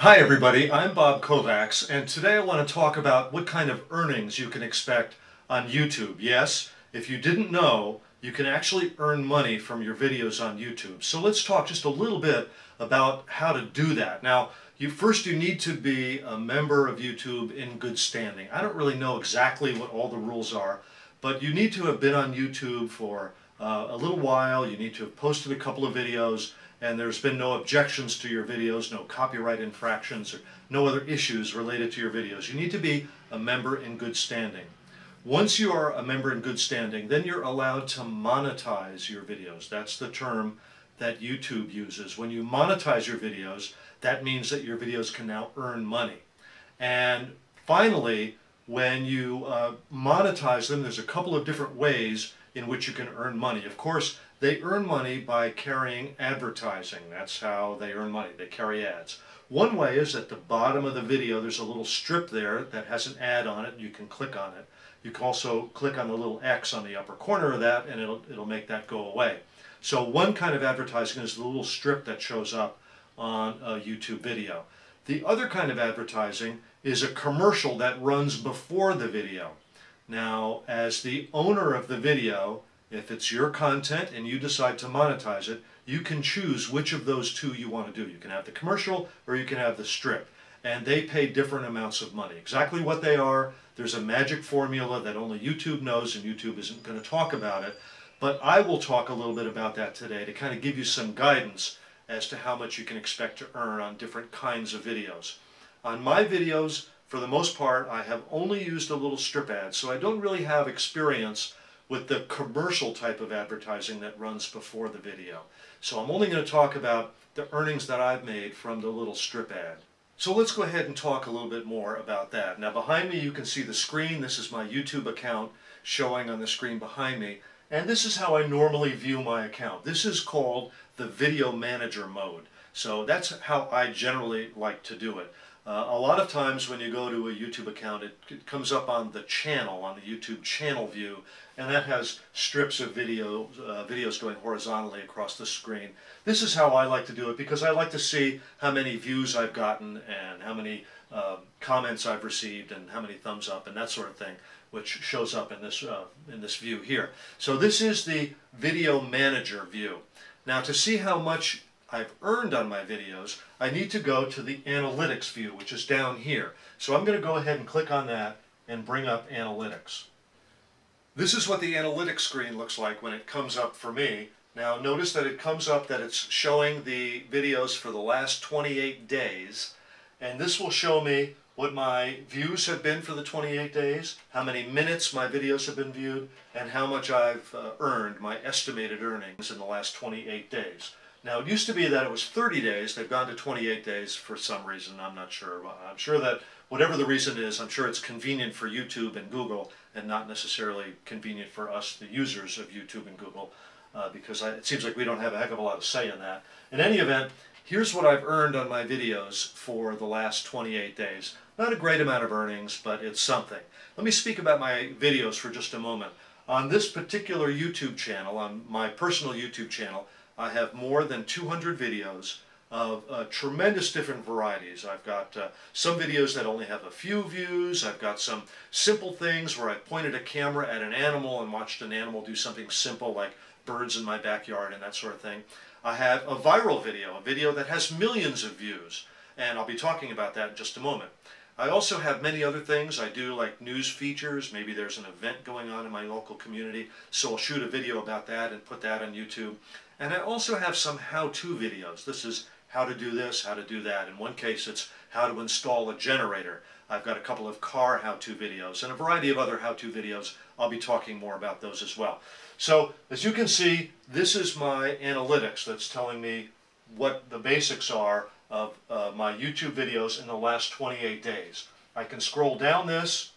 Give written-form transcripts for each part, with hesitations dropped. Hi everybody, I'm Bob Kovacs, and today I want to talk about what kind of earnings you can expect on YouTube. Yes, if you didn't know, you can actually earn money from your videos on YouTube. So let's talk just a little bit about how to do that. Now, you need to be a member of YouTube in good standing. I don't really know exactly what all the rules are, but you need to have been on YouTube for a little while, you need to have posted a couple of videos, and there's been no objections to your videos, no copyright infractions, or no other issues related to your videos. You need to be a member in good standing. Once you are a member in good standing, then you're allowed to monetize your videos. That's the term that YouTube uses. When you monetize your videos, that means that your videos can now earn money. And finally, when you monetize them, there's a couple of different ways in which you can earn money. Of course, they earn money by carrying advertising. That's how they earn money. They carry ads. One way is at the bottom of the video, there's a little strip there that has an ad on it. You can click on it. You can also click on the little X on the upper corner of that, and it'll make that go away. So one kind of advertising is the little strip that shows up on a YouTube video. The other kind of advertising is a commercial that runs before the video. Now, as the owner of the video, if it's your content and you decide to monetize it, you can choose which of those two you want to do. You can have the commercial or you can have the strip. And they pay different amounts of money. Exactly what they are, there's a magic formula that only YouTube knows, and YouTube isn't going to talk about it. But I will talk a little bit about that today to kind of give you some guidance as to how much you can expect to earn on different kinds of videos. On my videos, for the most part, I have only used a little strip ad, so I don't really have experience with the commercial type of advertising that runs before the video. So I'm only going to talk about the earnings that I've made from the little strip ad. So let's go ahead and talk a little bit more about that. Now behind me you can see the screen. This is my YouTube account showing on the screen behind me. And this is how I normally view my account. This is called the video manager mode. So that's how I generally like to do it. A lot of times when you go to a YouTube account, it comes up on the channel, on the YouTube channel view, and that has strips of videos going horizontally across the screen. This is how I like to do it because I like to see how many views I've gotten and how many comments I've received and how many thumbs up and that sort of thing, which shows up in this view here. So this is the video manager view. Now to see how much I've earned on my videos, I need to go to the analytics view, which is down here. So I'm going to go ahead and click on that and bring up analytics. This is what the analytics screen looks like when it comes up for me. Now notice that it comes up that it's showing the videos for the last 28 days, and this will show me what my views have been for the 28 days, how many minutes my videos have been viewed, and how much I've earned, my estimated earnings in the last 28 days. Now, it used to be that it was 30 days. They've gone to 28 days for some reason. I'm not sure. I'm sure that whatever the reason is, I'm sure it's convenient for YouTube and Google and not necessarily convenient for us, the users of YouTube and Google, because it seems like we don't have a heck of a lot of say in that. In any event, here's what I've earned on my videos for the last 28 days. Not a great amount of earnings, but it's something. Let me speak about my videos for just a moment. On this particular YouTube channel, on my personal YouTube channel, I have more than 200 videos of tremendous different varieties. I've got some videos that only have a few views. I've got some simple things where I pointed a camera at an animal and watched an animal do something simple like birds in my backyard and that sort of thing. I have a viral video, a video that has millions of views, and I'll be talking about that in just a moment. I also have many other things I do, like news features. Maybe there's an event going on in my local community, so I'll shoot a video about that and put that on YouTube. And I also have some how-to videos. This is how to do this, how to do that. In one case, it's how to install a generator. I've got a couple of car how-to videos and a variety of other how-to videos. I'll be talking more about those as well. So, as you can see, this is my analytics that's telling me what the basics are of my YouTube videos in the last 28 days. I can scroll down this,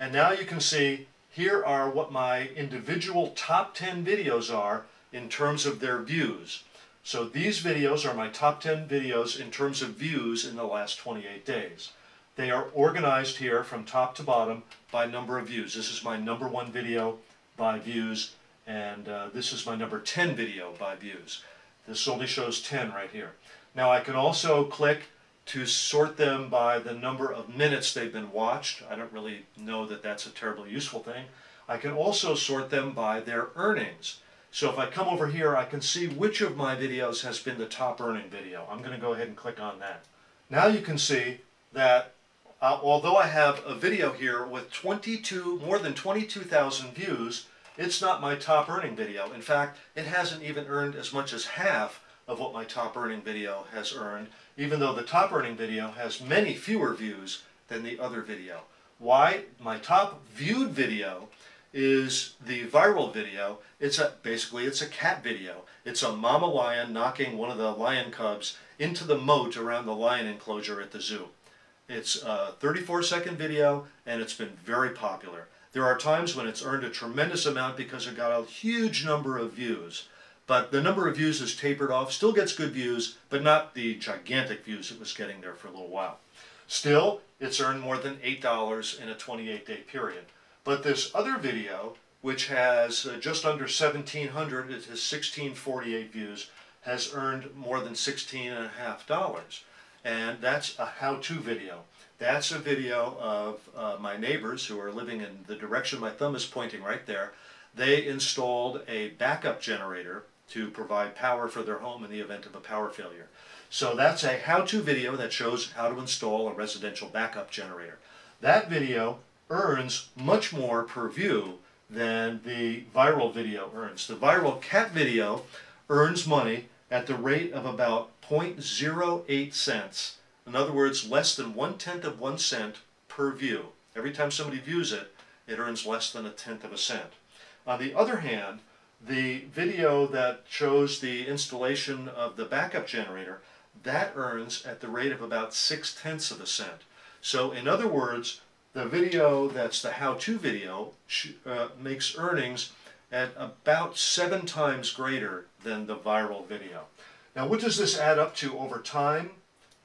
and now you can see here are what my individual top 10 videos are in terms of their views. So these videos are my top 10 videos in terms of views in the last 28 days. They are organized here from top to bottom by number of views. This is my number 1 video by views, and this is my number 10 video by views. This only shows 10 right here. Now I can also click to sort them by the number of minutes they've been watched. I don't really know that that's a terribly useful thing. I can also sort them by their earnings. So if I come over here, I can see which of my videos has been the top earning video. I'm going to go ahead and click on that. Now you can see that although I have a video here with more than 22,000 views, it's not my top earning video. In fact, it hasn't even earned as much as half of what my top earning video has earned, even though the top earning video has many fewer views than the other video. Why? My top viewed video is the viral video. It's basically a cat video. It's a mama lion knocking one of the lion cubs into the moat around the lion enclosure at the zoo. It's a 34-second video, and it's been very popular. There are times when it's earned a tremendous amount because it got a huge number of views, but the number of views has tapered off. Still gets good views, but not the gigantic views it was getting there for a little while. Still, it's earned more than $8 in a 28-day period. But this other video, which has just under 1,700, it has 1,648 views, has earned more than $16.50. And that's a how-to video. That's a video of my neighbors who are living in the direction my thumb is pointing right there. They installed a backup generator to provide power for their home in the event of a power failure. So that's a how-to video that shows how to install a residential backup generator. That video earns much more per view than the viral video earns. The viral cat video earns money at the rate of about 0.08 cents. In other words, less than 1/10 of 1 cent per view. Every time somebody views it, it earns less than 1/10 of a cent. On the other hand, the video that shows the installation of the backup generator, that earns at the rate of about 0.6 of a cent. So in other words, the video that's the how-to video makes earnings at about 7 times greater than the viral video. Now, what does this add up to over time?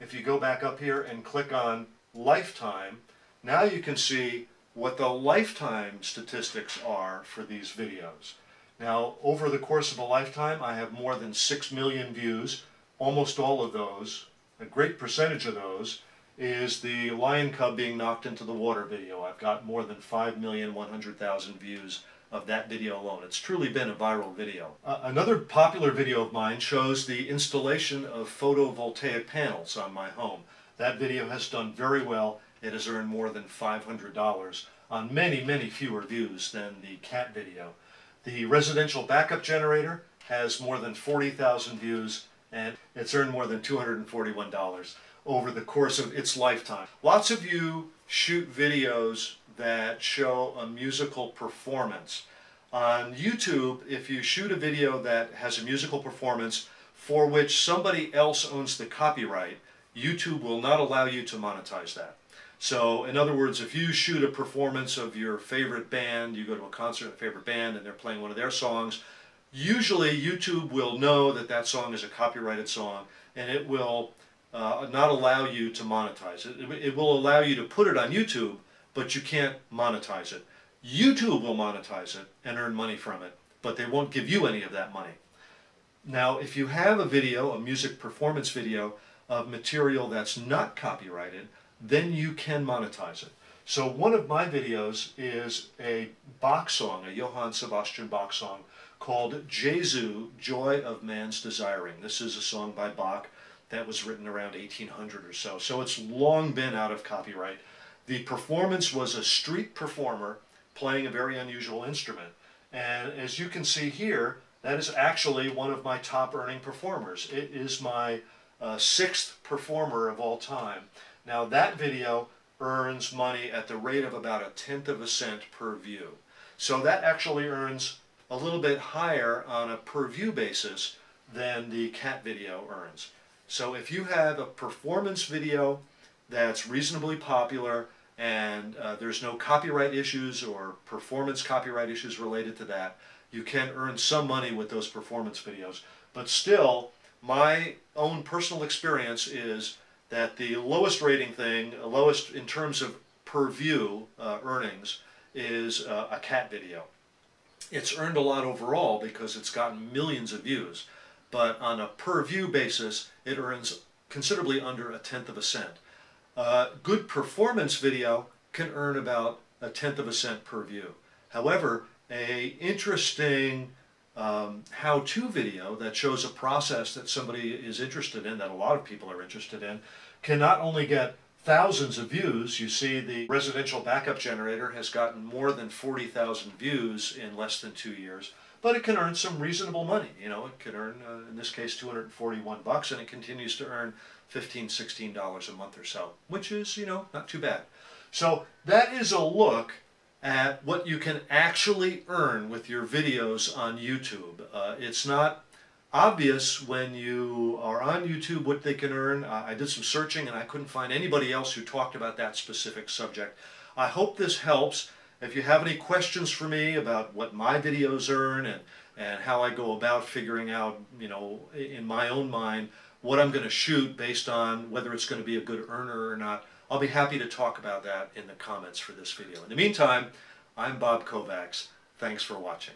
If you go back up here and click on lifetime, now you can see what the lifetime statistics are for these videos. Now, over the course of a lifetime, I have more than 6 million views. Almost all of those, a great percentage of those, is the lion cub being knocked into the water video. I've got more than 5,100,000 views of that video alone. It's truly been a viral video. Another popular video of mine shows the installation of photovoltaic panels on my home. That video has done very well. It has earned more than $500 on many, many fewer views than the cat video. The residential backup generator has more than 40,000 views, and it's earned more than $241 over the course of its lifetime. Lots of you shoot videos that show a musical performance. On YouTube, if you shoot a video that has a musical performance for which somebody else owns the copyright, YouTube will not allow you to monetize that. So, in other words, if you shoot a performance of your favorite band, you go to a concert of a favorite band and they're playing one of their songs, usually YouTube will know that that song is a copyrighted song, and it will not allow you to monetize it. It will allow you to put it on YouTube, but you can't monetize it. YouTube will monetize it and earn money from it, but they won't give you any of that money. Now, if you have a video, a music performance video, of material that's not copyrighted, then you can monetize it. So one of my videos is a Bach song, a Johann Sebastian Bach song, called Jesu, Joy of Man's Desiring. This is a song by Bach that was written around 1800 or so, so it's long been out of copyright. The performance was a street performer playing a very unusual instrument. And as you can see here, that is actually one of my top earning performers. It is my 6th performer of all time. Now, that video earns money at the rate of about 1/10 of a cent per view. So that actually earns a little bit higher on a per view basis than the cat video earns. So if you have a performance video that's reasonably popular and there's no copyright issues or performance copyright issues related to that, you can earn some money with those performance videos. But still, my own personal experience is that the lowest rating thing, lowest in terms of per view earnings, is a cat video. It's earned a lot overall because it's gotten millions of views, but on a per view basis, it earns considerably under 1/10 of a cent. Good performance video can earn about 1/10 of a cent per view. However, an interesting how-to video that shows a process that somebody is interested in, that a lot of people are interested in, can not only get thousands of views. You see, the residential backup generator has gotten more than 40,000 views in less than 2 years, but it can earn some reasonable money. You know, it can earn, in this case, $241, and it continues to earn $15, $16 a month or so, which is, you know, not too bad. So that is a look at what you can actually earn with your videos on YouTube. It's not obvious when you are on YouTube what they can earn. I did some searching and I couldn't find anybody else who talked about that specific subject. I hope this helps. If you have any questions for me about what my videos earn and how I go about figuring out, you know, in my own mind what I'm going to shoot based on whether it's going to be a good earner or not, I'll be happy to talk about that in the comments for this video. In the meantime, I'm Bob Kovacs. Thanks for watching.